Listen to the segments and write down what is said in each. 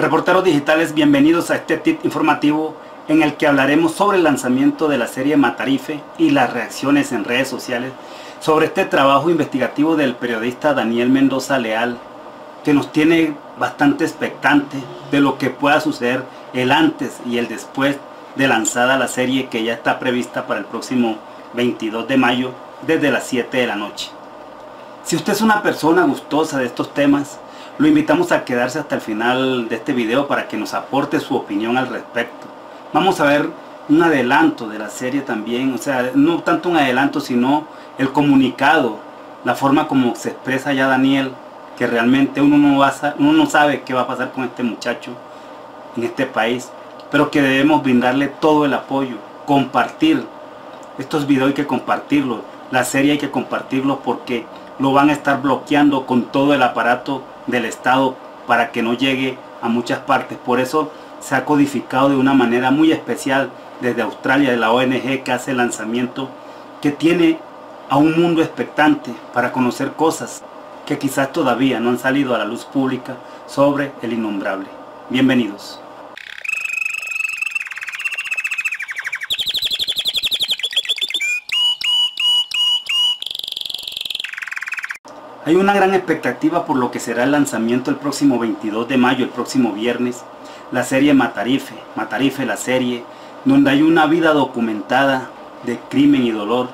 Reporteros digitales, bienvenidos a este tip informativo en el que hablaremos sobre el lanzamiento de la serie Matarife y las reacciones en redes sociales sobre este trabajo investigativo del periodista Daniel Mendoza Leal, que nos tiene bastante expectante de lo que pueda suceder el antes y el después de lanzada la serie, que ya está prevista para el próximo 22 de mayo desde las 7 de la noche. Si usted es una persona gustosa de estos temas, lo invitamos a quedarse hasta el final de este video para que nos aporte su opinión al respecto. Vamos a ver un adelanto de la serie también, o sea, no tanto un adelanto, sino el comunicado, la forma como se expresa ya Daniel, que realmente uno no sabe qué va a pasar con este muchacho en este país, pero que debemos brindarle todo el apoyo, compartir estos videos, hay que compartirlos, la serie hay que compartirlos porque lo van a estar bloqueando con todo el aparato del Estado para que no llegue a muchas partes. Por eso se ha codificado de una manera muy especial desde Australia, de la ONG que hace el lanzamiento, que tiene a un mundo expectante para conocer cosas que quizás todavía no han salido a la luz pública sobre el innombrable. Bienvenidos. Hay una gran expectativa por lo que será el lanzamiento el próximo 22 de mayo, el próximo viernes, la serie Matarife, la serie donde hay una vida documentada de crimen y dolor.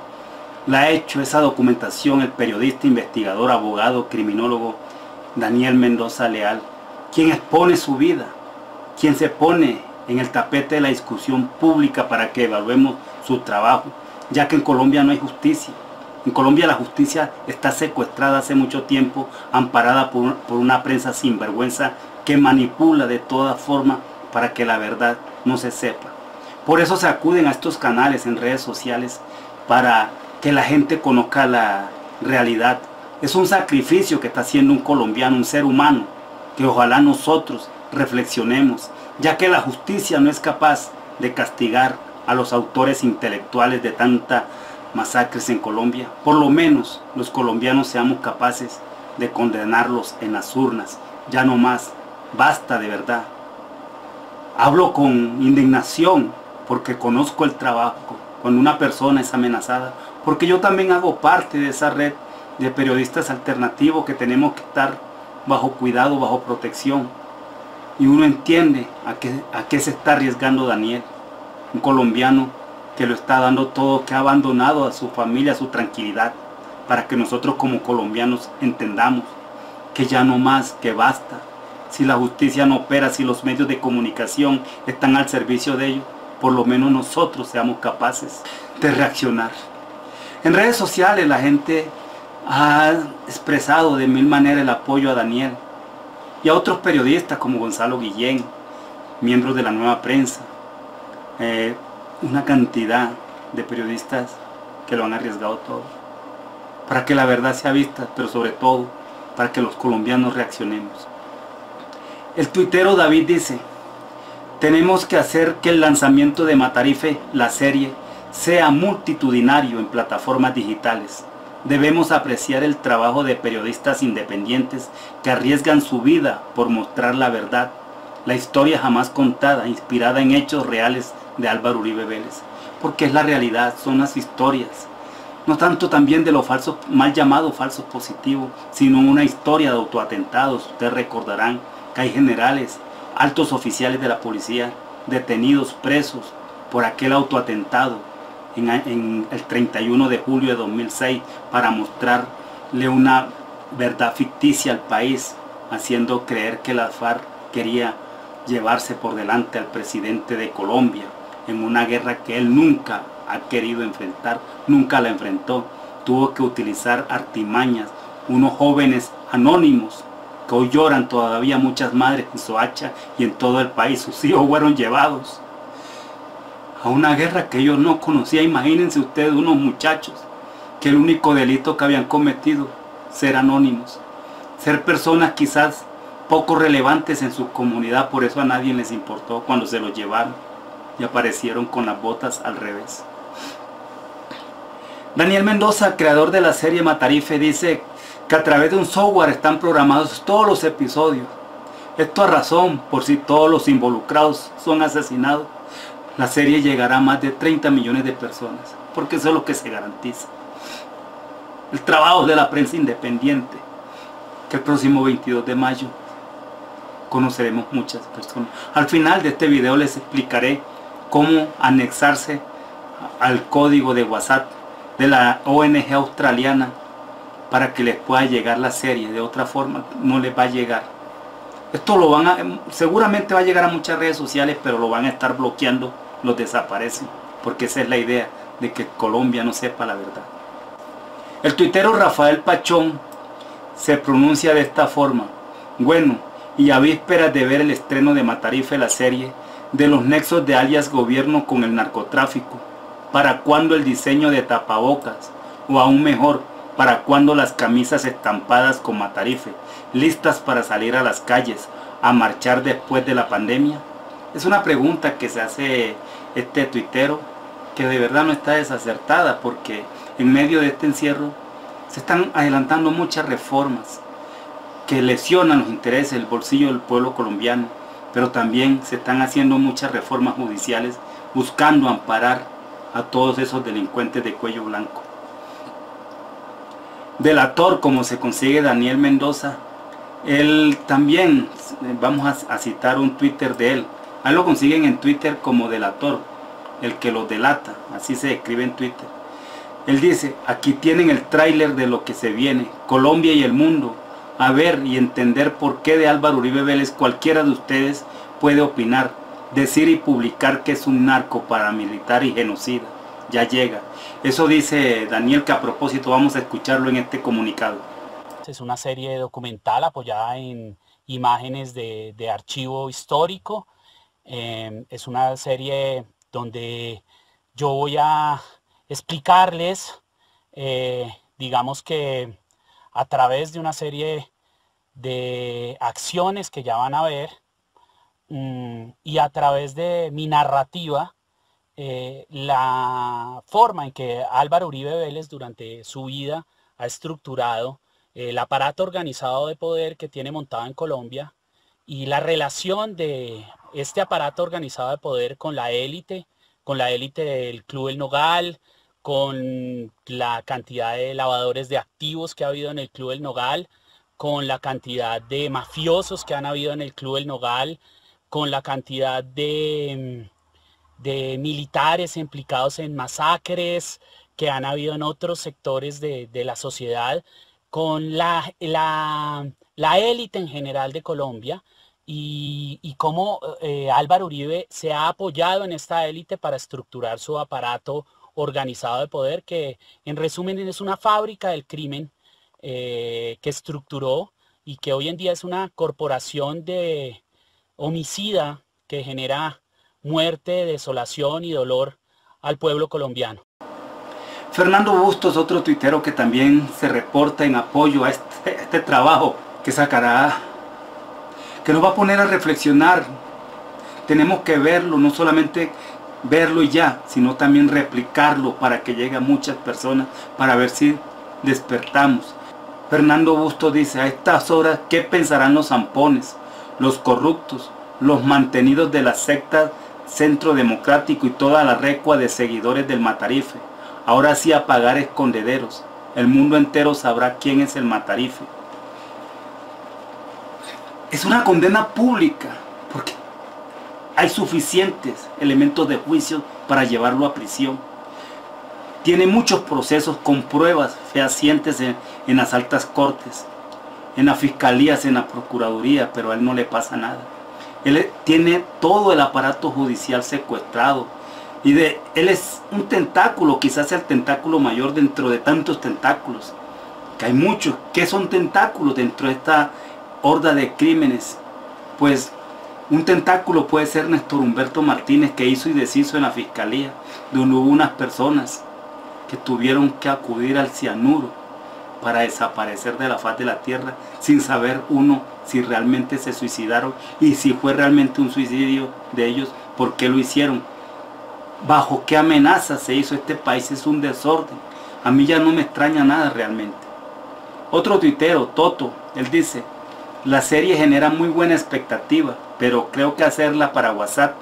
La ha hecho esa documentación el periodista, investigador, abogado, criminólogo Daniel Mendoza Leal, quien expone su vida, quien se pone en el tapete de la discusión pública para que evaluemos su trabajo, ya que en Colombia no hay justicia. En Colombia la justicia está secuestrada hace mucho tiempo, amparada por una prensa sinvergüenza que manipula de toda forma para que la verdad no se sepa. Por eso se acuden a estos canales en redes sociales para que la gente conozca la realidad. Es un sacrificio que está haciendo un colombiano, un ser humano, que ojalá nosotros reflexionemos, ya que la justicia no es capaz de castigar a los autores intelectuales de tanta masacres en Colombia. Por lo menos los colombianos seamos capaces de condenarlos en las urnas, ya no más, basta de verdad. Hablo con indignación porque conozco el trabajo cuando una persona es amenazada, porque yo también hago parte de esa red de periodistas alternativos que tenemos que estar bajo cuidado, bajo protección, y uno entiende a qué se está arriesgando Daniel, un colombiano que lo está dando todo, que ha abandonado a su familia, a su tranquilidad, para que nosotros como colombianos entendamos que ya no más, que basta. Si la justicia no opera, si los medios de comunicación están al servicio de ellos, por lo menos nosotros seamos capaces de reaccionar. En redes sociales la gente ha expresado de mil maneras el apoyo a Daniel y a otros periodistas como Gonzalo Guillén, miembros de la Nueva Prensa, una cantidad de periodistas que lo han arriesgado todo para que la verdad sea vista, pero sobre todo para que los colombianos reaccionemos. El tuitero David dice: tenemos que hacer que el lanzamiento de Matarife, la serie, sea multitudinario en plataformas digitales. Debemos apreciar el trabajo de periodistas independientes que arriesgan su vida por mostrar la verdad, la historia jamás contada, inspirada en hechos reales de Álvaro Uribe Vélez, porque es la realidad, son las historias, no tanto también de los falsos, mal llamados falsos positivos, sino una historia de autoatentados. Ustedes recordarán que hay generales, altos oficiales de la policía detenidos, presos por aquel autoatentado en el 31 de julio de 2006 para mostrarle una verdad ficticia al país, haciendo creer que la FARC quería llevarse por delante al presidente de Colombia en una guerra que él nunca ha querido enfrentar, nunca la enfrentó. Tuvo que utilizar artimañas, unos jóvenes anónimos que hoy lloran todavía muchas madres en Soacha y en todo el país. Sus hijos fueron llevados a una guerra que ellos no conocían. Imagínense ustedes unos muchachos que el único delito que habían cometido, ser anónimos, ser personas quizás poco relevantes en su comunidad. Por eso a nadie les importó cuando se los llevaron y aparecieron con las botas al revés. Daniel Mendoza, creador de la serie Matarife, dice que a través de un software están programados todos los episodios, Esto a razón por si todos los involucrados son asesinados, la serie llegará a más de 30 millones de personas, porque eso es lo que se garantiza. El trabajo de la prensa independiente, que el próximo 22 de mayo conoceremos muchas personas. Al final de este video les explicaré cómo anexarse al código de WhatsApp de la ONG australiana para que les pueda llegar la serie. De otra forma no les va a llegar. Esto lo van a, seguramente va a llegar a muchas redes sociales, pero lo van a estar bloqueando, los desaparecen, porque esa es la idea, de que Colombia no sepa la verdad. El tuitero Rafael Pachón se pronuncia de esta forma: bueno, y a vísperas de ver el estreno de Matarife, la serie de los nexos de alias gobierno con el narcotráfico, ¿para cuándo el diseño de tapabocas? O aún mejor, ¿para cuándo las camisas estampadas con Matarife, listas para salir a las calles a marchar después de la pandemia? Es una pregunta que se hace este tuitero, que de verdad no está desacertada, porque en medio de este encierro se están adelantando muchas reformas que lesionan los intereses del bolsillo del pueblo colombiano, pero también se están haciendo muchas reformas judiciales buscando amparar a todos esos delincuentes de cuello blanco. Delator como se consigue Daniel Mendoza, él también, vamos a citar un Twitter de él, ahí lo consiguen en Twitter como Delator, el que lo delata, así se escribe en Twitter. Él dice: aquí tienen el tráiler de lo que se viene, Colombia y el mundo, a ver y entender por qué de Álvaro Uribe Vélez cualquiera de ustedes puede opinar, decir y publicar que es un narco, paramilitar y genocida. Ya llega. Eso dice Daniel, que a propósito vamos a escucharlo en este comunicado. Es una serie documental apoyada en imágenes de archivo histórico. Es una serie donde yo voy a explicarles, digamos que a través de una serie de acciones que ya van a ver, y a través de mi narrativa, la forma en que Álvaro Uribe Vélez durante su vida ha estructurado el aparato organizado de poder que tiene montado en Colombia, y la relación de este aparato organizado de poder con la élite del Club El Nogal, con la cantidad de lavadores de activos que ha habido en el Club El Nogal, con la cantidad de mafiosos que han habido en el Club El Nogal, con la cantidad de militares implicados en masacres que han habido en otros sectores de la sociedad, con la élite en general de Colombia, y cómo Álvaro Uribe se ha apoyado en esta élite para estructurar su aparato organizado de poder, que en resumen es una fábrica del crimen que estructuró, y que hoy en día es una corporación de homicida que genera muerte, desolación y dolor al pueblo colombiano. Fernando Bustos, otro tuitero que también se reporta en apoyo a este trabajo que sacará, que nos va a poner a reflexionar. Tenemos que verlo, no solamente verlo y ya, sino también replicarlo para que llegue a muchas personas, para ver si despertamos. Fernando Bustos dice: a estas horas, ¿qué pensarán los zampones, los corruptos, los mantenidos de la secta Centro Democrático y toda la recua de seguidores del Matarife? Ahora sí, a pagar escondederos. El mundo entero sabrá quién es el Matarife. Es una condena pública, porque hay suficientes elementos de juicio para llevarlo a prisión. Tiene muchos procesos con pruebas fehacientes en las altas cortes, en las fiscalías, en la procuraduría, pero a él no le pasa nada. Él tiene todo el aparato judicial secuestrado, y él es un tentáculo, quizás el tentáculo mayor dentro de tantos tentáculos, que hay muchos que son tentáculos dentro de esta horda de crímenes. Pues un tentáculo puede ser Néstor Humberto Martínez, que hizo y deshizo en la fiscalía, donde hubo unas personas que tuvieron que acudir al cianuro para desaparecer de la faz de la tierra, sin saber uno si realmente se suicidaron, y si fue realmente un suicidio de ellos, por qué lo hicieron, bajo qué amenaza se hizo. Este país es un desorden. A mí ya no me extraña nada realmente. Otro tuitero, Toto, él dice: La serie genera muy buena expectativa, pero creo que hacerla para WhatsApp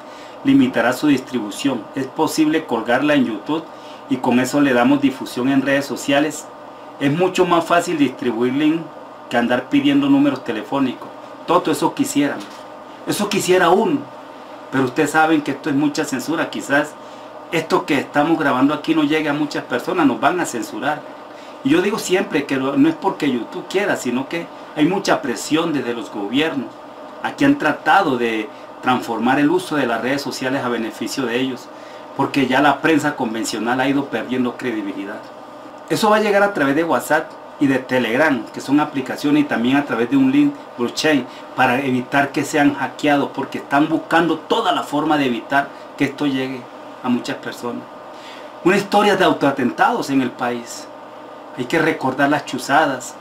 limitará su distribución. Es posible colgarla en YouTube y con eso le damos difusión en redes sociales. Es mucho más fácil distribuir link que andar pidiendo números telefónicos. Todo eso quisieran. Eso quisiera uno. Pero ustedes saben que esto es mucha censura. Quizás esto que estamos grabando aquí no llegue a muchas personas. Nos van a censurar. Y yo digo siempre que no es porque YouTube quiera, sino que hay mucha presión desde los gobiernos. Aquí han tratado de transformar el uso de las redes sociales a beneficio de ellos, porque ya la prensa convencional ha ido perdiendo credibilidad. Eso va a llegar a través de WhatsApp y de Telegram, que son aplicaciones, y también a través de un link blockchain, para evitar que sean hackeados, porque están buscando toda la forma de evitar que esto llegue a muchas personas. Una historia de autoatentados en el país. Hay que recordar las chuzadas,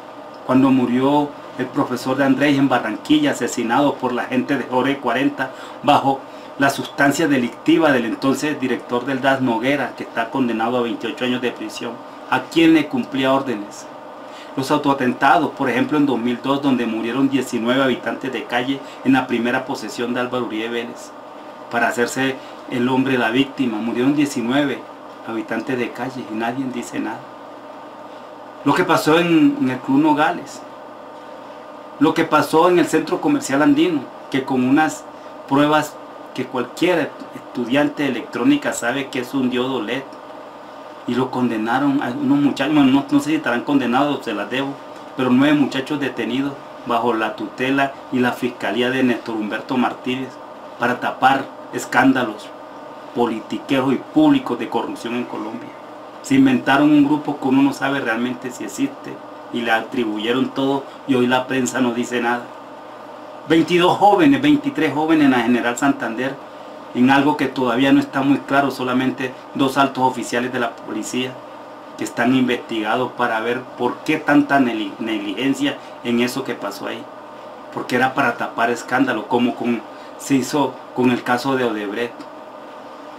cuando murió el profesor de Andrés en Barranquilla, asesinado por la gente de Jorge 40 bajo la sustancia delictiva del entonces director del DAS, Noguera, que está condenado a 28 años de prisión. ¿A quién le cumplía órdenes? Los autoatentados, por ejemplo, en 2002, donde murieron 19 habitantes de calle en la primera posesión de Álvaro Uribe Vélez. Para hacerse el hombre la víctima, murieron 19 habitantes de calle y nadie dice nada. Lo que pasó en el Club Nogal, lo que pasó en el Centro Comercial Andino, que con unas pruebas que cualquier estudiante de electrónica sabe que es un diodo LED, y lo condenaron a unos muchachos, bueno, no sé si estarán condenados, se las debo, pero 9 muchachos detenidos bajo la tutela y la fiscalía de Néstor Humberto Martínez para tapar escándalos politiqueros y públicos de corrupción en Colombia. Se inventaron un grupo que uno no sabe realmente si existe, y le atribuyeron todo, y hoy la prensa no dice nada. 22 jóvenes, 23 jóvenes en la General Santander, en algo que todavía no está muy claro, solamente 2 altos oficiales de la policía que están investigados para ver por qué tanta negligencia en eso que pasó ahí. Porque era para tapar escándalo, como se hizo con el caso de Odebrecht.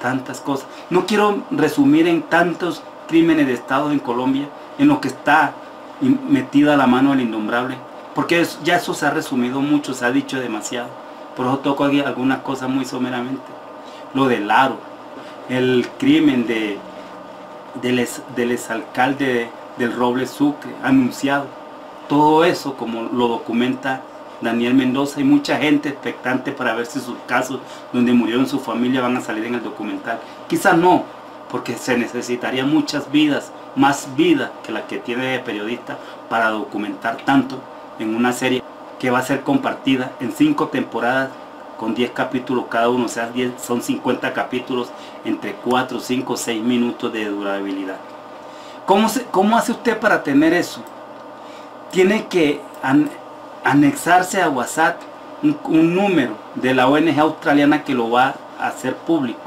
Tantas cosas. No quiero resumir en tantos crímenes de Estado en Colombia, en lo que está metida la mano del innombrable, porque ya eso se ha resumido mucho, se ha dicho demasiado. Por eso toco aquí algunas cosas muy someramente. Lo del Aro, el crimen del exalcalde del Roble Sucre, anunciado. Todo eso, como lo documenta Daniel Mendoza, y mucha gente expectante para ver si sus casos donde murieron su familia van a salir en el documental. Quizás no, porque se necesitarían muchas vidas, más vidas que la que tiene de periodista, para documentar tanto en una serie que va a ser compartida en 5 temporadas con 10 capítulos cada uno, o sea, son 50 capítulos entre 4, 5, 6 minutos de durabilidad. ¿Cómo hace usted para tener eso? Tiene que anexarse a WhatsApp un número de la ONG australiana que lo va a hacer público,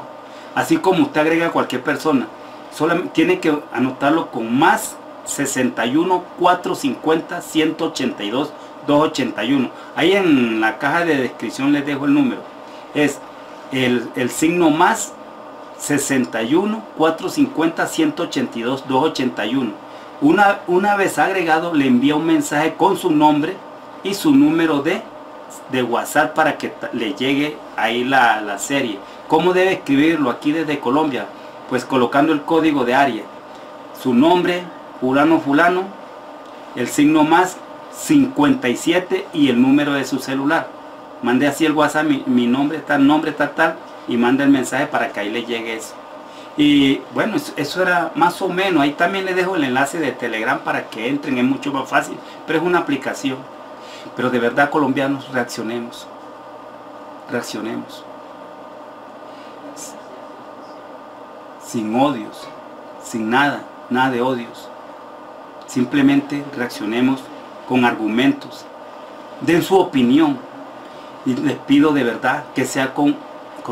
así como usted agrega a cualquier persona. Solamente tiene que anotarlo con más 61 450 182 281. Ahí en la caja de descripción les dejo el número. Es el signo más 61 450 182 281. Una vez agregado, le envía un mensaje con su nombre y su número de WhatsApp para que le llegue ahí la serie. ¿Cómo debe escribirlo aquí desde Colombia? Pues colocando el código de área, su nombre, fulano, el signo más 57 y el número de su celular. Mande así el WhatsApp, mi nombre tal, y manda el mensaje para que ahí le llegue eso. Y bueno, eso era más o menos. Ahí también les dejo el enlace de Telegram para que entren, es mucho más fácil, pero es una aplicación. Pero de verdad, colombianos, reaccionemos. Sin odios, sin nada de odios. Simplemente reaccionemos con argumentos. Den su opinión. Y les pido de verdad que sea con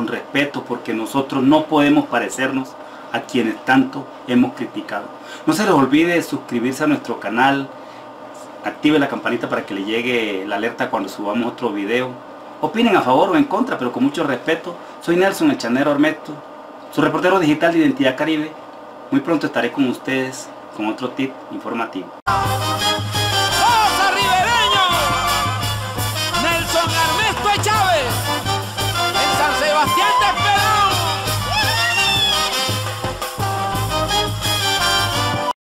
respeto, porque nosotros no podemos parecernos a quienes tanto hemos criticado. No se les olvide suscribirse a nuestro canal. Active la campanita para que le llegue la alerta cuando subamos otro video. Opinen a favor o en contra, pero con mucho respeto. Soy Nelson el Chanero Armesto, su reportero digital de Identidad Caribe. Muy pronto estaré con ustedes con otro tip informativo.